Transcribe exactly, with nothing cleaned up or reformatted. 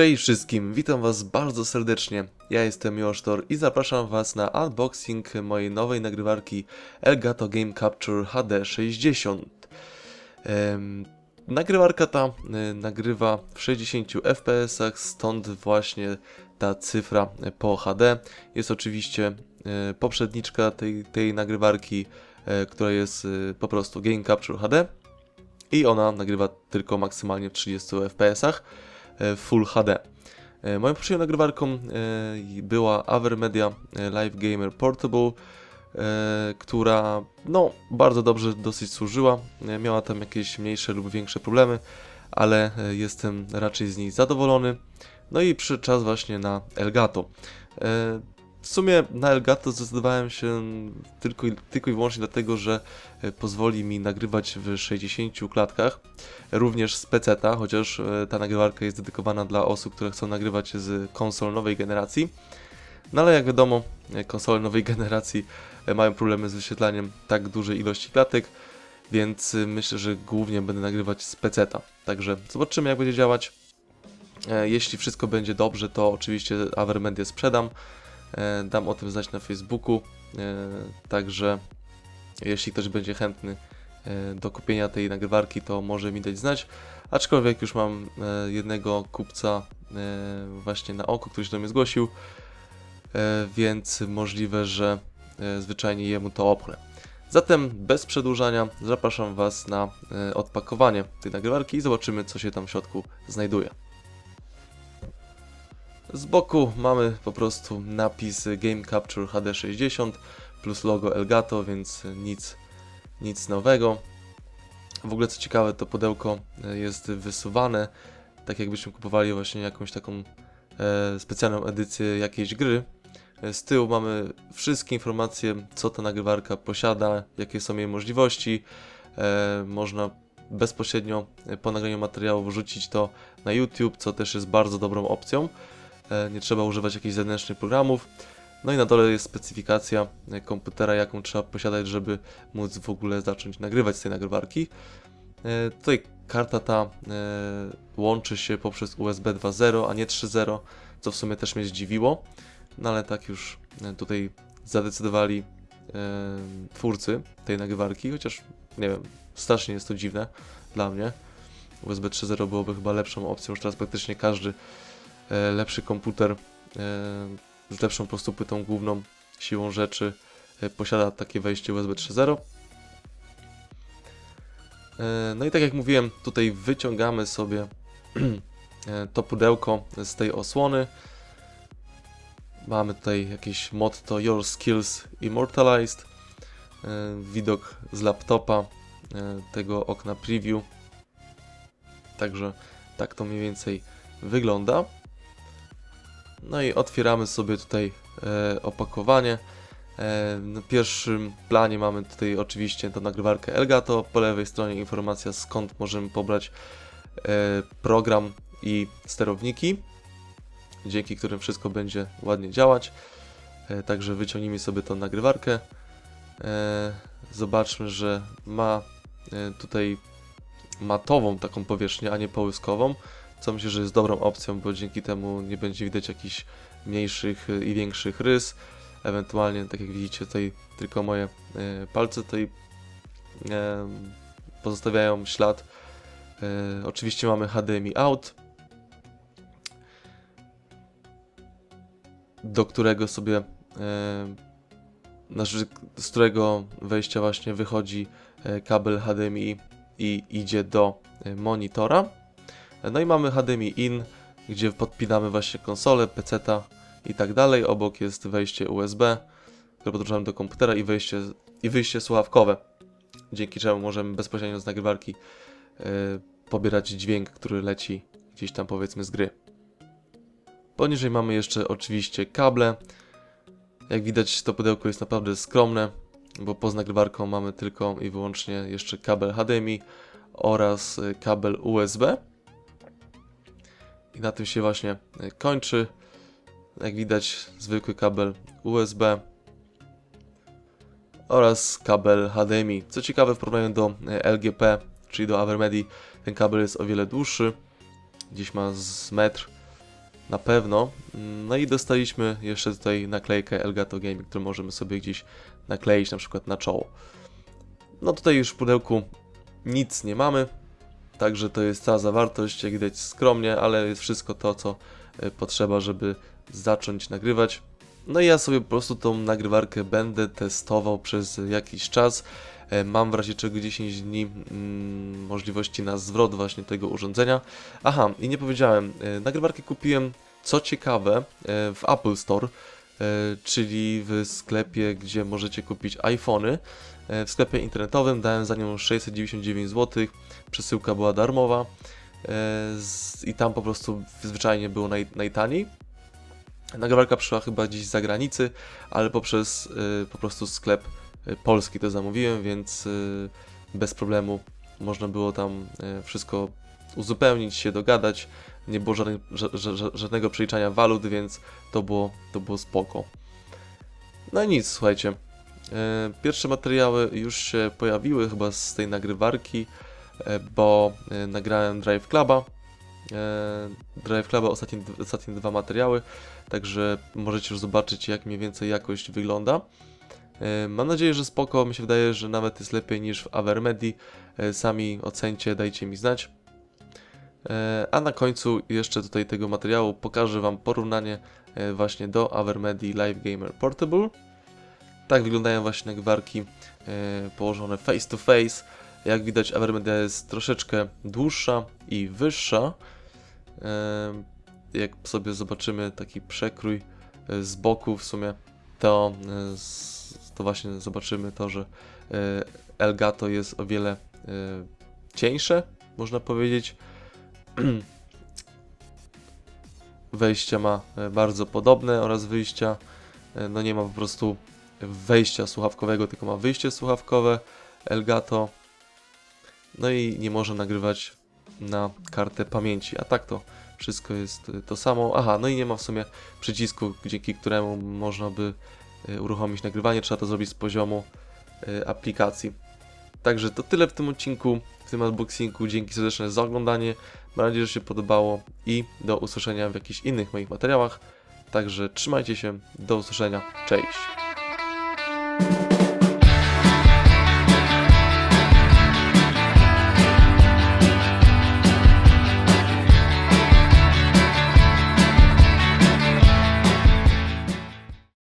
Cześć wszystkim, witam was bardzo serdecznie, ja jestem Milosztor i zapraszam was na unboxing mojej nowej nagrywarki Elgato Game Capture H D sześćdziesiąt. Ehm, nagrywarka ta e, nagrywa w sześćdziesięciu F P S ach, stąd właśnie ta cyfra po H D. Jest oczywiście e, poprzedniczka tej, tej nagrywarki, e, która jest e, po prostu Game Capture H D i ona nagrywa tylko maksymalnie w trzydziestu F P S ach. Full H D. Moją poprzednią nagrywarką była AverMedia Live Gamer Portable, która no bardzo dobrze dosyć służyła. Miała tam jakieś mniejsze lub większe problemy, ale jestem raczej z niej zadowolony. No i przyszedł czas właśnie na Elgato. W sumie na Elgato zdecydowałem się tylko, tylko i wyłącznie dlatego, że pozwoli mi nagrywać w sześćdziesięciu klatkach, również z peceta, chociaż ta nagrywarka jest dedykowana dla osób, które chcą nagrywać z konsol nowej generacji. No ale jak wiadomo, konsole nowej generacji mają problemy z wyświetlaniem tak dużej ilości klatek, więc myślę, że głównie będę nagrywać z peceta. Także zobaczymy, jak będzie działać. Jeśli wszystko będzie dobrze, to oczywiście AverMedia sprzedam. Dam o tym znać na Facebooku, także jeśli ktoś będzie chętny do kupienia tej nagrywarki, to może mi dać znać. Aczkolwiek już mam jednego kupca właśnie na oku, który się do mnie zgłosił, więc możliwe, że zwyczajnie jemu to opchnę. Zatem bez przedłużania zapraszam was na odpakowanie tej nagrywarki i zobaczymy, co się tam w środku znajduje. Z boku mamy po prostu napis Game Capture H D sześćdziesiąt plus logo Elgato, więc nic, nic nowego. W ogóle co ciekawe, to pudełko jest wysuwane, tak jakbyśmy kupowali właśnie jakąś taką e, specjalną edycję jakiejś gry. Z tyłu mamy wszystkie informacje, co ta nagrywarka posiada, jakie są jej możliwości. E, można bezpośrednio po nagraniu materiału wrzucić to na YouTube, co też jest bardzo dobrą opcją. Nie trzeba używać jakichś zewnętrznych programów. No i na dole jest specyfikacja komputera, jaką trzeba posiadać, żeby móc w ogóle zacząć nagrywać z tej nagrywarki. Tutaj karta ta łączy się poprzez U S B dwa zero, a nie trzy zero, co w sumie też mnie zdziwiło. No ale tak już tutaj zadecydowali twórcy tej nagrywarki, chociaż nie wiem, strasznie jest to dziwne dla mnie. U S B trzy zero byłoby chyba lepszą opcją, już teraz praktycznie każdy lepszy komputer z lepszą po prostu płytą główną siłą rzeczy posiada takie wejście U S B trzy zero. No i tak jak mówiłem, tutaj wyciągamy sobie to pudełko z tej osłony. Mamy tutaj jakieś motto Your Skills Immortalized, widok z laptopa, tego okna preview. Także tak to mniej więcej wygląda. No i otwieramy sobie tutaj e, opakowanie. E, na pierwszym planie mamy tutaj oczywiście tę nagrywarkę Elgato. Po lewej stronie informacja, skąd możemy pobrać e, program i sterowniki, dzięki którym wszystko będzie ładnie działać. E, także wyciągnijmy sobie tą nagrywarkę. E, zobaczmy, że ma e, tutaj matową taką powierzchnię, a nie połyskową. Co myślę, że jest dobrą opcją, bo dzięki temu nie będzie widać jakichś mniejszych i większych rys. Ewentualnie, tak jak widzicie, tutaj tylko moje palce tutaj pozostawiają ślad. Oczywiście mamy H D M I out, do którego sobie, z którego wejścia właśnie wychodzi kabel H D M I i idzie do monitora. No i mamy H D M I in, gdzie podpinamy właśnie konsolę, peceta i tak dalej. Obok jest wejście U S B, które podłączamy do komputera, i wejście i wyjście słuchawkowe, dzięki czemu możemy bezpośrednio z nagrywarki yy, pobierać dźwięk, który leci gdzieś tam, powiedzmy, z gry. Poniżej mamy jeszcze oczywiście kable. Jak widać, to pudełko jest naprawdę skromne, bo poza nagrywarką mamy tylko i wyłącznie jeszcze kabel H D M I oraz kabel U S B. I na tym się właśnie kończy. Jak widać, zwykły kabel U S B oraz kabel H D M I. Co ciekawe, w porównaniu do L G P, czyli do AverMedii, ten kabel jest o wiele dłuższy. Gdzieś ma z metr, na pewno. No i dostaliśmy jeszcze tutaj naklejkę Elgato Game, którą możemy sobie gdzieś nakleić, na przykład na czoło. No tutaj już w pudełku nic nie mamy, także to jest cała zawartość, jak widać skromnie, ale jest wszystko to, co potrzeba, żeby zacząć nagrywać. No i ja sobie po prostu tą nagrywarkę będę testował przez jakiś czas. Mam w razie czego dziesięć dni mm, możliwości na zwrot właśnie tego urządzenia. Aha, i nie powiedziałem, nagrywarkę kupiłem, co ciekawe, w Apple Store, czyli w sklepie, gdzie możecie kupić iPhony. W sklepie internetowym dałem za nią sześćset dziewięćdziesiąt dziewięć złotych, przesyłka była darmowa i tam po prostu zwyczajnie było naj, najtaniej. Nagrywarka przyszła chyba gdzieś z zagranicy, ale poprzez po prostu sklep polski to zamówiłem, więc bez problemu można było tam wszystko uzupełnić, się dogadać. Nie było żadnych, żadnego przeliczania walut, więc to było, to było spoko. No i nic, słuchajcie. Pierwsze materiały już się pojawiły chyba z tej nagrywarki, bo nagrałem Drive Cluba. Drive Cluba ostatnie, ostatnie dwa materiały, także możecie już zobaczyć, jak mniej więcej jakość wygląda. Mam nadzieję, że spoko, mi się wydaje, że nawet jest lepiej niż w AverMedii. Sami ocencie, dajcie mi znać. A na końcu jeszcze tutaj tego materiału pokażę Wam porównanie właśnie do AverMedii Live Gamer Portable. Tak wyglądają właśnie nagrywarki położone face to face. Jak widać, AverMedia jest troszeczkę dłuższa i wyższa. Jak sobie zobaczymy taki przekrój z boku w sumie, to, to właśnie zobaczymy to, że Elgato jest o wiele cieńsze, można powiedzieć. Wejścia ma bardzo podobne oraz wyjścia. No nie ma po prostu wejścia słuchawkowego, tylko ma wyjście słuchawkowe Elgato. No i nie może nagrywać na kartę pamięci, a tak to wszystko jest to samo. Aha, no i nie ma w sumie przycisku, dzięki któremu można by uruchomić nagrywanie. Trzeba to zrobić z poziomu aplikacji. Także to tyle w tym odcinku, w tym unboxingu. Dzięki serdeczne za oglądanie. Mam nadzieję, że się podobało i do usłyszenia w jakichś innych moich materiałach. Także trzymajcie się, do usłyszenia, cześć!